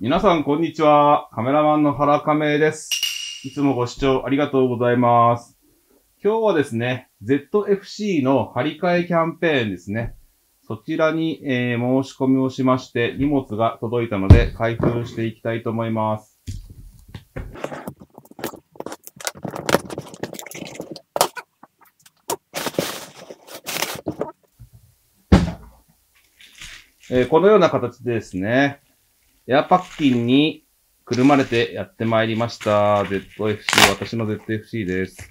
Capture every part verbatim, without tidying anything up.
皆さん、こんにちは。カメラマンの原亀です。いつもご視聴ありがとうございます。今日はですね、ゼットエフシー の張り替えキャンペーンですね。そちらに、えー、申し込みをしまして、荷物が届いたので、開封していきたいと思います。えー、このような形でですね、エアパッキンにくるまれてやってまいりました。ゼットエフシー、私の ゼットエフシー です。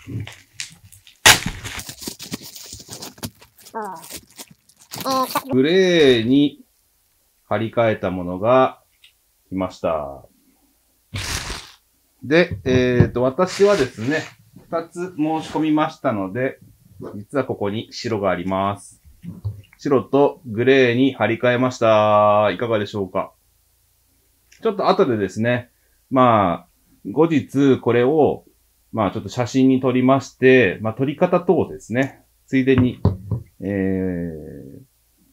グレーに張り替えたものが来ました。で、えっと、私はですね、ふたつ申し込みましたので、実はここに白があります。白とグレーに張り替えました。いかがでしょうか？ちょっと後でですね、まあ、後日これを、まあちょっと写真に撮りまして、まあ撮り方等ですね、ついでに、えー、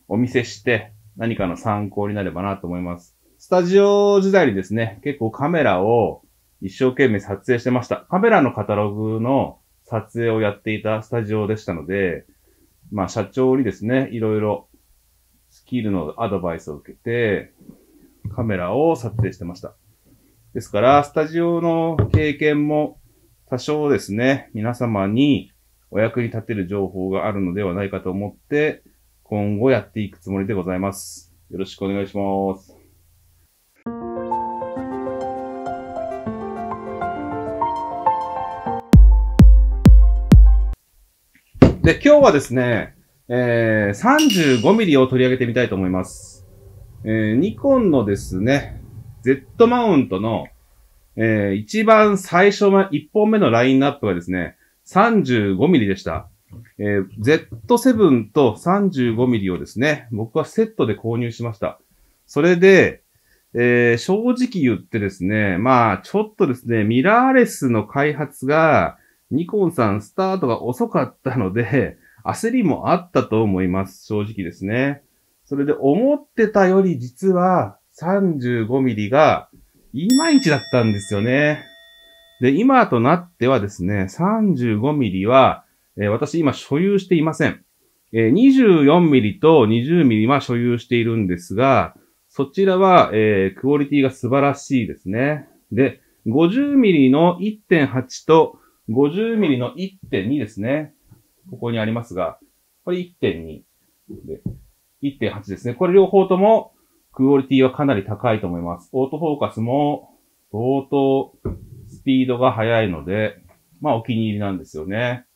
お見せして何かの参考になればなと思います。スタジオ時代にですね、結構カメラを一生懸命撮影してました。カメラのカタログの撮影をやっていたスタジオでしたので、まあ社長にですね、いろいろスキルのアドバイスを受けて、カメラを撮影してました。ですから、スタジオの経験も多少ですね、皆様にお役に立てる情報があるのではないかと思って、今後やっていくつもりでございます。よろしくお願いします。で、今日はですね、えー、さんじゅうごミリ を取り上げてみたいと思います。えー、ニコンのですね、Z マウントの、えー、一番最初のいっぽんめのラインナップがですね、さんじゅうごミリ でした。えー、ゼットセブン と さんじゅうごミリ をですね、僕はセットで購入しました。それで、えー、正直言ってですね、まあちょっとですね、ミラーレスの開発が、ニコンさんスタートが遅かったので、焦りもあったと思います。正直ですね。それで思ってたより実は さんじゅうごミリ がいまいちだったんですよね。で、今となってはですね、さんじゅうごミリ は、えー、私今所有していません。えー、にじゅうよんミリ と にじゅうミリ は所有しているんですが、そちらは、えー、クオリティが素晴らしいですね。で、ごじゅうミリ の いってんはち と ごじゅうミリ の いってんに ですね。ここにありますが、これ いってんに。でいってんはち ですね。これ両方ともクオリティはかなり高いと思います。オートフォーカスも相当スピードが速いので、まあお気に入りなんですよね。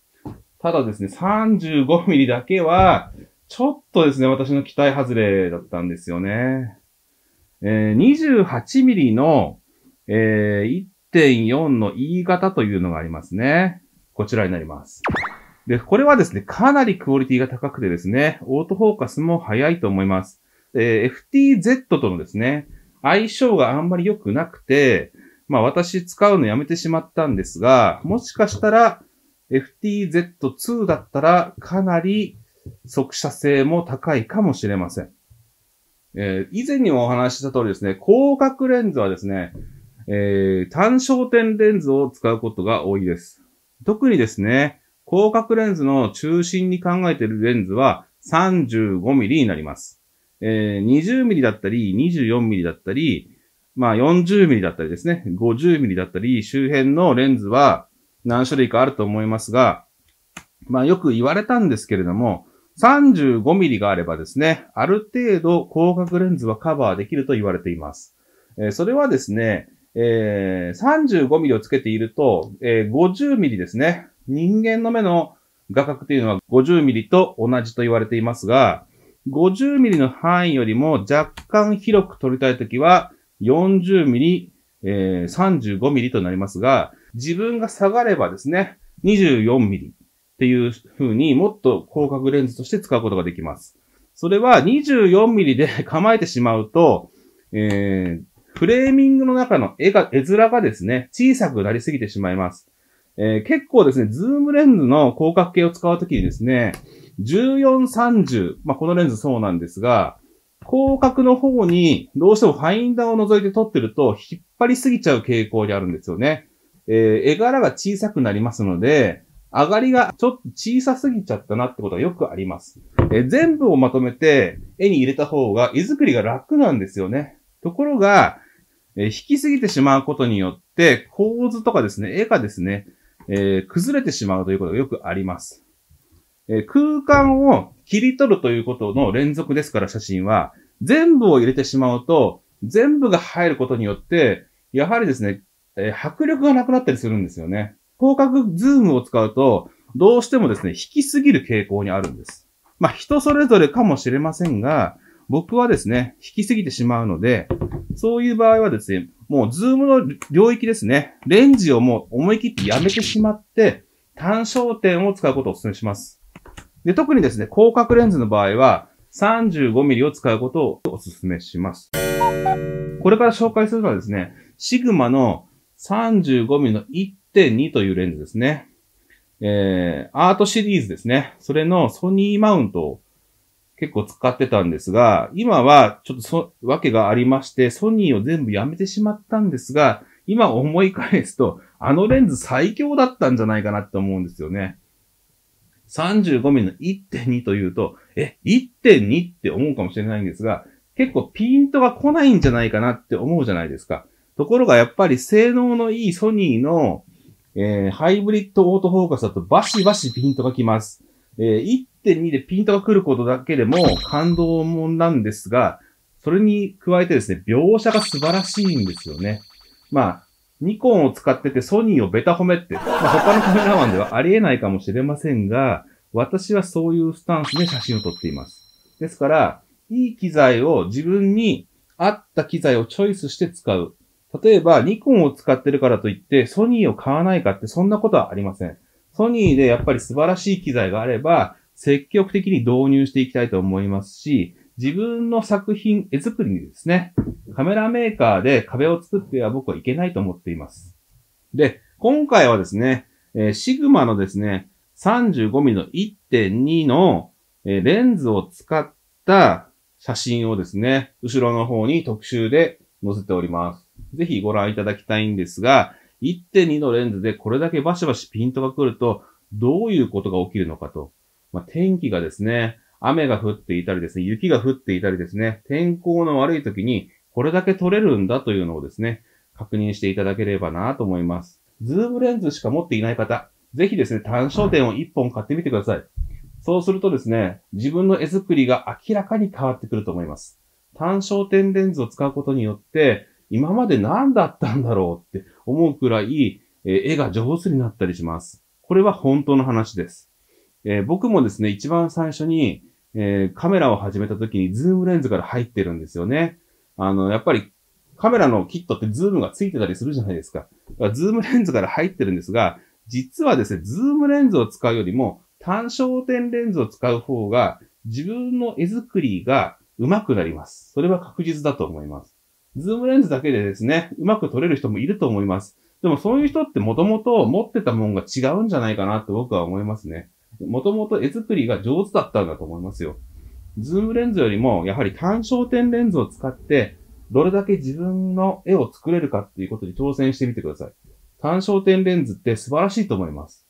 ただですね、さんじゅうごミリ だけはちょっとですね、私の期待外れだったんですよね。えー、にじゅうはちミリ の、えー、いってんよん の E 型というのがありますね。こちらになります。で、これはですね、かなりクオリティが高くてですね、オートフォーカスも早いと思います。えー、エフティーゼット とのですね、相性があんまり良くなくて、まあ私使うのやめてしまったんですが、もしかしたら エフティーゼットツー だったらかなり速射性も高いかもしれません。えー、以前にもお話しした通りですね、広角レンズはですね、えー、単焦点レンズを使うことが多いです。特にですね、広角レンズの中心に考えているレンズは さんじゅうごミリ になります。えー、にじゅうミリ だったり、にじゅうよんミリ だったり、まあ よんじゅうミリ だったりですね、ごじゅうミリ だったり、周辺のレンズは何種類かあると思いますが、まあよく言われたんですけれども、さんじゅうごミリ があればですね、ある程度広角レンズはカバーできると言われています。えー、それはですね、えー、さんじゅうごミリ をつけていると、えー、ごじゅうミリ ですね。人間の目の画角というのは ごじゅうミリ と同じと言われていますが、ごじゅうミリ の範囲よりも若干広く撮りたいときは よんじゅうミリ、えー、さんじゅうごミリ となりますが、自分が下がればですね、にじゅうよんミリ っていう風にもっと広角レンズとして使うことができます。それは にじゅうよんミリ で構えてしまうと、えー、フレーミングの中の絵が、絵面がですね、小さくなりすぎてしまいます。えー、結構ですね、ズームレンズの広角系を使うときにですね、じゅうよん、さんじゅう、まあ、このレンズそうなんですが、広角の方にどうしてもファインダーを覗いて撮ってると引っ張りすぎちゃう傾向にあるんですよね。えー、絵柄が小さくなりますので、上がりがちょっと小さすぎちゃったなってことがよくあります。えー、全部をまとめて絵に入れた方が絵作りが楽なんですよね。ところが、えー、引きすぎてしまうことによって構図とかですね、絵がですね、えー、崩れてしまうということがよくあります。えー、空間を切り取るということの連続ですから、写真は。全部を入れてしまうと、全部が入ることによって、やはりですね、えー、迫力がなくなったりするんですよね。広角ズームを使うと、どうしてもですね、引きすぎる傾向にあるんです。まあ、人それぞれかもしれませんが、僕はですね、引きすぎてしまうので、そういう場合はですね、もうズームの領域ですね、レンジをもう思い切ってやめてしまって、単焦点を使うことをお勧めします。で、特にですね、広角レンズの場合は、さんじゅうごミリ を使うことをお勧めします。これから紹介するのはですね、シグマの さんじゅうごミリ の いってんに というレンズですね。えー、アートシリーズですね。それのソニーマウントを結構使ってたんですが、今はちょっとそ、わけがありまして、ソニーを全部やめてしまったんですが、今思い返すと、あのレンズ最強だったんじゃないかなって思うんですよね。さんじゅうごミリ の いってんに というと、え、いってんに って思うかもしれないんですが、結構ピントが来ないんじゃないかなって思うじゃないですか。ところがやっぱり性能のいいソニーの、えー、ハイブリッドオートフォーカスだとバシバシピントが来ます。えー、いってんに でピントが来ることだけでも感動もんなんですが、それに加えてですね、描写が素晴らしいんですよね。まあ、ニコンを使っててソニーをベタ褒めって、まあ、他のカメラマンではありえないかもしれませんが、私はそういうスタンスで写真を撮っています。ですから、いい機材を自分に合った機材をチョイスして使う。例えば、ニコンを使ってるからといってソニーを買わないかってそんなことはありません。ソニーでやっぱり素晴らしい機材があれば、積極的に導入していきたいと思いますし、自分の作品、絵作りにですね、カメラメーカーで壁を作っては僕はいけないと思っています。で、今回はですね、えー、シグマのですね、さんじゅうごミリ の いってんに の、えー、レンズを使った写真をですね、後ろの方に特集で載せております。ぜひご覧いただきたいんですが、いってんに のレンズでこれだけバシバシピントが来ると、どういうことが起きるのかと。まあ、天気がですね、雨が降っていたりですね、雪が降っていたりですね、天候の悪い時にこれだけ撮れるんだというのをですね、確認していただければなと思います。ズームレンズしか持っていない方、ぜひですね、単焦点をいっぽん買ってみてください。そうするとですね、自分の絵作りが明らかに変わってくると思います。単焦点レンズを使うことによって、今まで何だったんだろうって思うくらい、絵が上手になったりします。これは本当の話です。えー、僕もですね、一番最初に、えー、カメラを始めた時にズームレンズから入ってるんですよね。あの、やっぱりカメラのキットってズームがついてたりするじゃないですか。だからズームレンズから入ってるんですが、実はですね、ズームレンズを使うよりも単焦点レンズを使う方が自分の絵作りが上手くなります。それは確実だと思います。ズームレンズだけでですね、うまく撮れる人もいると思います。でもそういう人ってもともと持ってたもんが違うんじゃないかなって僕は思いますね。もともと絵作りが上手だったんだと思いますよ。ズームレンズよりも、やはり単焦点レンズを使って、どれだけ自分の絵を作れるかっていうことに挑戦してみてください。単焦点レンズって素晴らしいと思います。